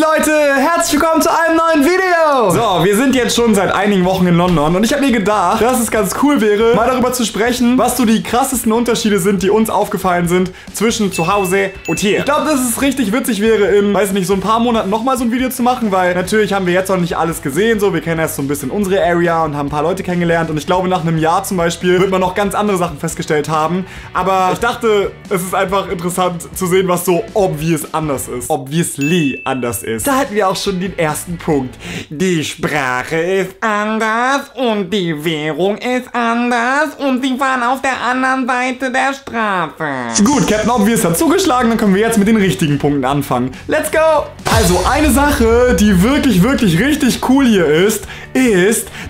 Yes, Leute! Herzlich willkommen zu einem neuen Video! So, wir sind jetzt schon seit einigen Wochen in London und ich habe mir gedacht, dass es ganz cool wäre, mal darüber zu sprechen, was so die krassesten Unterschiede sind, die uns aufgefallen sind zwischen zu Hause und hier. Ich glaube, dass es richtig witzig wäre, in, weiß nicht, so ein paar Monaten nochmal so ein Video zu machen, weil natürlich haben wir jetzt noch nicht alles gesehen, so, wir kennen erst so ein bisschen unsere Area und haben ein paar Leute kennengelernt und ich glaube, nach einem Jahr zum Beispiel wird man noch ganz andere Sachen festgestellt haben, aber ich dachte, es ist einfach interessant zu sehen, was so obvious anders ist. Obviously anders ist. Da hatten wir auch schon den ersten Punkt. Die Sprache ist anders und die Währung ist anders und sie waren auf der anderen Seite der Straße. Gut, Captain Obvious hat zugeschlagen, dann können wir jetzt mit den richtigen Punkten anfangen. Let's go! Also eine Sache, die wirklich, wirklich richtig cool hier ist,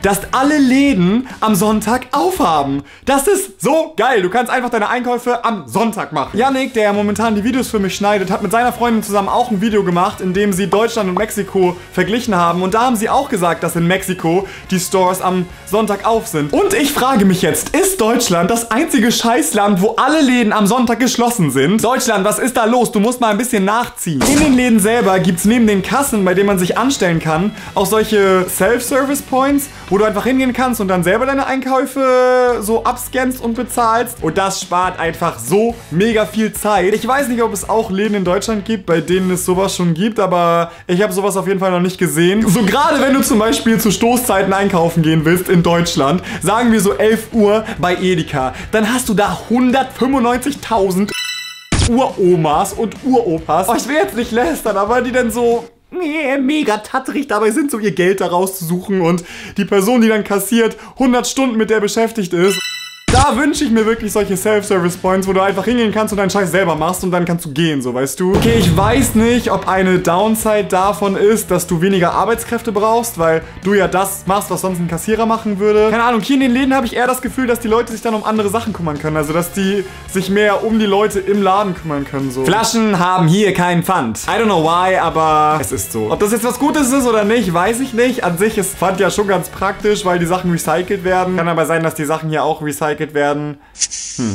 dass alle Läden am Sonntag aufhaben. Das ist so geil. Du kannst einfach deine Einkäufe am Sonntag machen. Janik, der ja momentan die Videos für mich schneidet, hat mit seiner Freundin zusammen auch ein Video gemacht, in dem sie Deutschland und Mexiko verglichen haben. Und da haben sie auch gesagt, dass in Mexiko die Stores am Sonntag auf sind. Und ich frage mich jetzt, ist Deutschland das einzige Scheißland, wo alle Läden am Sonntag geschlossen sind? Deutschland, was ist da los? Du musst mal ein bisschen nachziehen. In den Läden selber gibt es neben den Kassen, bei denen man sich anstellen kann, auch solche Self-Service-Points, wo du einfach hingehen kannst und dann selber deine Einkäufe so abscannst und bezahlst. Und das spart einfach so mega viel Zeit. Ich weiß nicht, ob es auch Läden in Deutschland gibt, bei denen es sowas schon gibt, aber ich habe sowas auf jeden Fall noch nicht gesehen. So gerade wenn du zum Beispiel zu Stoßzeiten einkaufen gehen willst in Deutschland, sagen wir so 11 Uhr bei Edeka, dann hast du da 195.000 Uromas und Uropas. Oh, ich will jetzt nicht lästern, aber die dann so mega tatterig dabei sind, so ihr Geld da rauszusuchen und die Person, die dann kassiert, 100 Stunden mit der beschäftigt ist. Da wünsche ich mir wirklich solche Self-Service-Points, wo du einfach hingehen kannst und deinen Scheiß selber machst und dann kannst du gehen, so, weißt du? Okay, ich weiß nicht, ob eine Downside davon ist, dass du weniger Arbeitskräfte brauchst, weil du ja das machst, was sonst ein Kassierer machen würde. Keine Ahnung, hier in den Läden habe ich eher das Gefühl, dass die Leute sich dann um andere Sachen kümmern können, also dass die sich mehr um die Leute im Laden kümmern können, so. Flaschen haben hier keinen Pfand. I don't know why, aber es ist so. Ob das jetzt was Gutes ist oder nicht, weiß ich nicht. An sich ist Pfand ja schon ganz praktisch, weil die Sachen recycelt werden. Kann aber sein, dass die Sachen hier auch recycelt werden.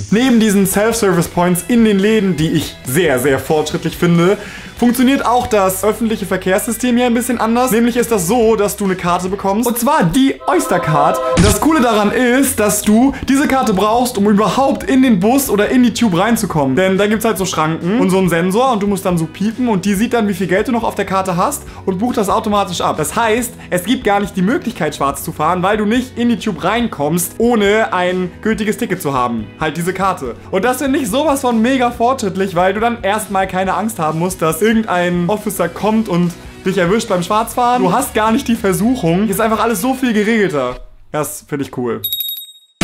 Neben diesen Self-Service-Points in den Läden, die ich sehr, sehr fortschrittlich finde, funktioniert auch das öffentliche Verkehrssystem hier ein bisschen anders. Nämlich ist das so, dass du eine Karte bekommst, und zwar die Oyster-Card. Das Coole daran ist, dass du diese Karte brauchst, um überhaupt in den Bus oder in die Tube reinzukommen. Denn da gibt es halt so Schranken und so einen Sensor und du musst dann so piepen und die sieht dann, wie viel Geld du noch auf der Karte hast und bucht das automatisch ab. Das heißt, es gibt gar nicht die Möglichkeit, schwarz zu fahren, weil du nicht in die Tube reinkommst, ohne ein gültiges Ticket zu haben. Halt diese Karte. Und das finde ich sowas von mega fortschrittlich, weil du dann erstmal keine Angst haben musst, dass irgendein Officer kommt und dich erwischt beim Schwarzfahren. Du hast gar nicht die Versuchung. Hier ist einfach alles so viel geregelter. Das finde ich cool.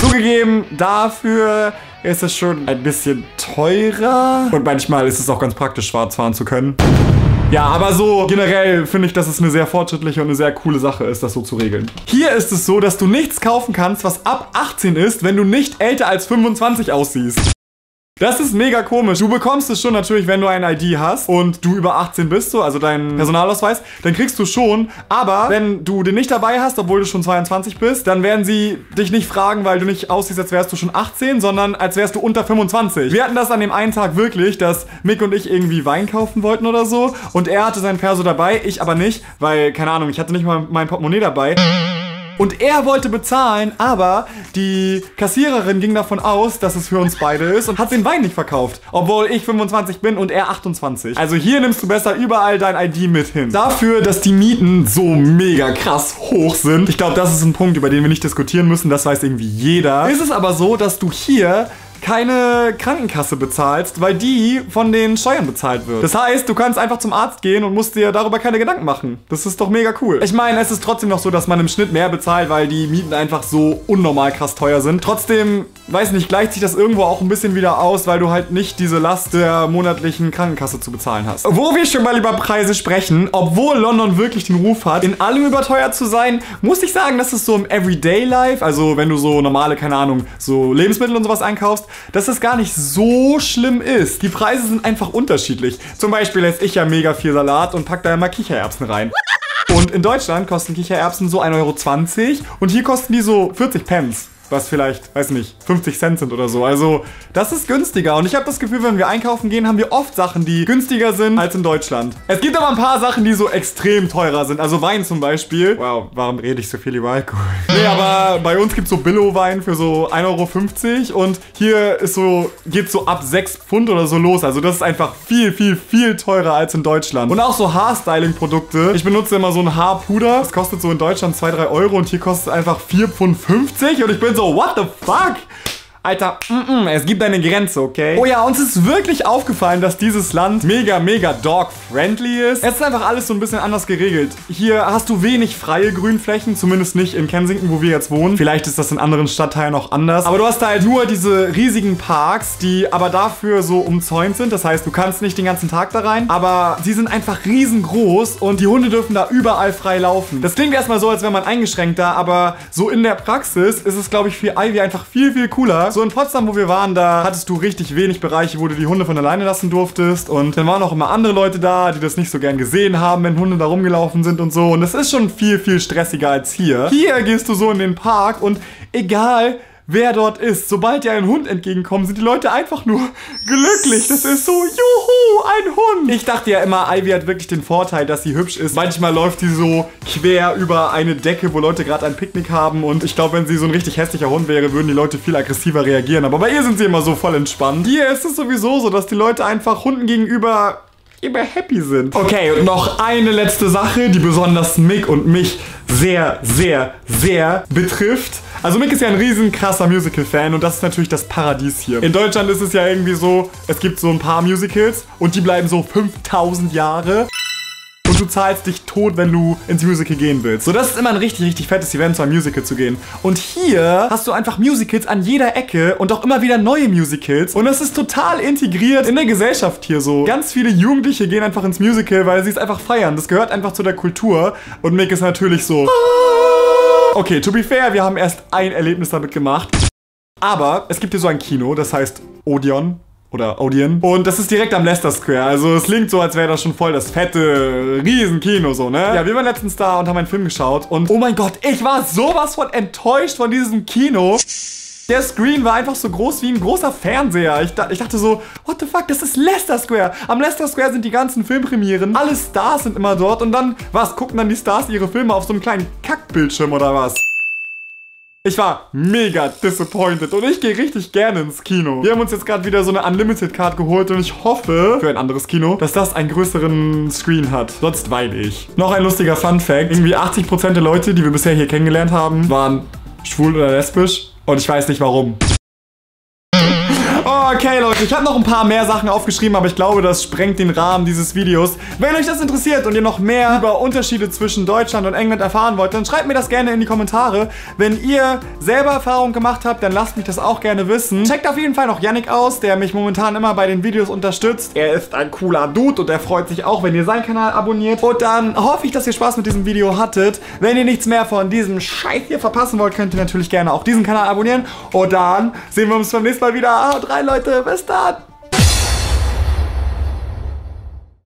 Zugegeben, dafür ist es schon ein bisschen teurer. Und manchmal ist es auch ganz praktisch, schwarz fahren zu können. Ja, aber so generell finde ich, dass es eine sehr fortschrittliche und eine sehr coole Sache ist, das so zu regeln. Hier ist es so, dass du nichts kaufen kannst, was ab 18 ist, wenn du nicht älter als 25 aussiehst. Das ist mega komisch. Du bekommst es schon natürlich, wenn du ein ID hast und du über 18 bist, so, also deinen Personalausweis, dann kriegst du schon, aber wenn du den nicht dabei hast, obwohl du schon 22 bist, dann werden sie dich nicht fragen, weil du nicht aussiehst, als wärst du schon 18, sondern als wärst du unter 25. Wir hatten das an dem einen Tag wirklich, dass Mick und ich irgendwie Wein kaufen wollten oder so und er hatte seinen Perso dabei, ich aber nicht, weil, keine Ahnung, ich hatte nicht mal mein Portemonnaie dabei. Und er wollte bezahlen, aber die Kassiererin ging davon aus, dass es für uns beide ist und hat den Wein nicht verkauft. Obwohl ich 25 bin und er 28. Also hier nimmst du besser überall dein ID mit hin. Dafür, dass die Mieten so mega krass hoch sind. Ich glaube, das ist ein Punkt, über den wir nicht diskutieren müssen. Das weiß irgendwie jeder. Ist es aber so, dass du hier keine Krankenkasse bezahlst, weil die von den Steuern bezahlt wird. Das heißt, du kannst einfach zum Arzt gehen und musst dir darüber keine Gedanken machen. Das ist doch mega cool. Ich meine, es ist trotzdem noch so, dass man im Schnitt mehr bezahlt, weil die Mieten einfach so unnormal krass teuer sind. Trotzdem, weiß nicht, gleicht sich das irgendwo auch ein bisschen wieder aus, weil du halt nicht diese Last der monatlichen Krankenkasse zu bezahlen hast. Wo wir schon mal über Preise sprechen, obwohl London wirklich den Ruf hat, in allem überteuert zu sein, muss ich sagen, dass es so im Everyday Life, also wenn du so normale, keine Ahnung, so Lebensmittel und sowas einkaufst, dass das gar nicht so schlimm ist. Die Preise sind einfach unterschiedlich. Zum Beispiel esse ich ja mega viel Salat und pack da immer Kichererbsen rein. Und in Deutschland kosten Kichererbsen so 1,20 € und hier kosten die so 40 Pence. was vielleicht, weiß nicht, 50 Cent sind oder so. Also das ist günstiger und ich habe das Gefühl, wenn wir einkaufen gehen, haben wir oft Sachen, die günstiger sind als in Deutschland. Es gibt aber ein paar Sachen, die so extrem teurer sind. Also Wein zum Beispiel. Wow, warum rede ich so viel über Alkohol? Nee, aber bei uns gibt es so Billo-Wein für so 1,50 € und hier ist so, geht so ab 6 Pfund oder so los. Also das ist einfach viel, viel, viel teurer als in Deutschland. Und auch so Haarstyling-Produkte. Ich benutze immer so ein Haarpuder. Das kostet so in Deutschland 2-3 € und hier kostet es einfach 4,50 € und ich bin so, what the fuck? Alter, es gibt eine Grenze, okay? Oh ja, uns ist wirklich aufgefallen, dass dieses Land mega, mega dog-friendly ist. Es ist einfach alles so ein bisschen anders geregelt. Hier hast du wenig freie Grünflächen, zumindest nicht in Kensington, wo wir jetzt wohnen. Vielleicht ist das in anderen Stadtteilen auch anders. Aber du hast halt nur diese riesigen Parks, die aber dafür so umzäunt sind. Das heißt, du kannst nicht den ganzen Tag da rein, aber sie sind einfach riesengroß und die Hunde dürfen da überall frei laufen. Das klingt erstmal so, als wäre man eingeschränkt da, aber so in der Praxis ist es, glaube ich, für Ivy einfach viel, viel cooler. So in Potsdam, wo wir waren, da hattest du richtig wenig Bereiche, wo du die Hunde von alleine lassen durftest. Und dann waren auch immer andere Leute da, die das nicht so gern gesehen haben, wenn Hunde da rumgelaufen sind und so. Und das ist schon viel, viel stressiger als hier. Hier gehst du so in den Park und egal, wer dort ist, sobald dir ein Hund entgegenkommt, sind die Leute einfach nur glücklich. Das ist so, juhu, ein Hund. Ich dachte ja immer, Ivy hat wirklich den Vorteil, dass sie hübsch ist. Manchmal läuft sie so quer über eine Decke, wo Leute gerade ein Picknick haben. Und ich glaube, wenn sie so ein richtig hässlicher Hund wäre, würden die Leute viel aggressiver reagieren. Aber bei ihr sind sie immer so voll entspannt. Hier ist es sowieso so, dass die Leute einfach Hunden gegenüber immer happy sind. Okay, und noch eine letzte Sache, die besonders Mick und mich sehr, sehr, sehr betrifft. Also Mick ist ja ein riesen krasser Musical-Fan und das ist natürlich das Paradies hier. In Deutschland ist es ja irgendwie so, es gibt so ein paar Musicals und die bleiben so 5000 Jahre. Du zahlst dich tot, wenn du ins Musical gehen willst. So, das ist immer ein richtig, richtig fettes Event, zu einem Musical zu gehen. Und hier hast du einfach Musicals an jeder Ecke und auch immer wieder neue Musicals. Und das ist total integriert in der Gesellschaft hier so. Ganz viele Jugendliche gehen einfach ins Musical, weil sie es einfach feiern. Das gehört einfach zu der Kultur. Und Mick ist natürlich so. Okay, to be fair, wir haben erst ein Erlebnis damit gemacht. Aber es gibt hier so ein Kino, das heißt Odeon. Oder Odeon. Und das ist direkt am Leicester Square. Also es klingt so, als wäre das schon voll das fette Riesenkino so, ne? Ja, wir waren letztens da und haben einen Film geschaut. Und oh mein Gott, ich war sowas von enttäuscht von diesem Kino. Der Screen war einfach so groß wie ein großer Fernseher. Ich dachte so, what the fuck, das ist Leicester Square. Am Leicester Square sind die ganzen Filmpremieren. Alle Stars sind immer dort. Und dann, was, gucken dann die Stars ihre Filme auf so einem kleinen Kackbildschirm oder was? Ich war mega disappointed und ich gehe richtig gerne ins Kino. Wir haben uns jetzt gerade wieder so eine Unlimited-Card geholt und ich hoffe, für ein anderes Kino, dass das einen größeren Screen hat. Sonst weine ich. Noch ein lustiger Fun-Fact. Irgendwie 80% der Leute, die wir bisher hier kennengelernt haben, waren schwul oder lesbisch und ich weiß nicht warum. Okay, Leute, ich habe noch ein paar mehr Sachen aufgeschrieben, aber ich glaube, das sprengt den Rahmen dieses Videos. Wenn euch das interessiert und ihr noch mehr über Unterschiede zwischen Deutschland und England erfahren wollt, dann schreibt mir das gerne in die Kommentare. Wenn ihr selber Erfahrungen gemacht habt, dann lasst mich das auch gerne wissen. Checkt auf jeden Fall noch Janik aus, der mich momentan immer bei den Videos unterstützt. Er ist ein cooler Dude und er freut sich auch, wenn ihr seinen Kanal abonniert. Und dann hoffe ich, dass ihr Spaß mit diesem Video hattet. Wenn ihr nichts mehr von diesem Scheiß hier verpassen wollt, könnt ihr natürlich gerne auch diesen Kanal abonnieren. Und dann sehen wir uns beim nächsten Mal wieder. Haut rein, Leute. Bis dann.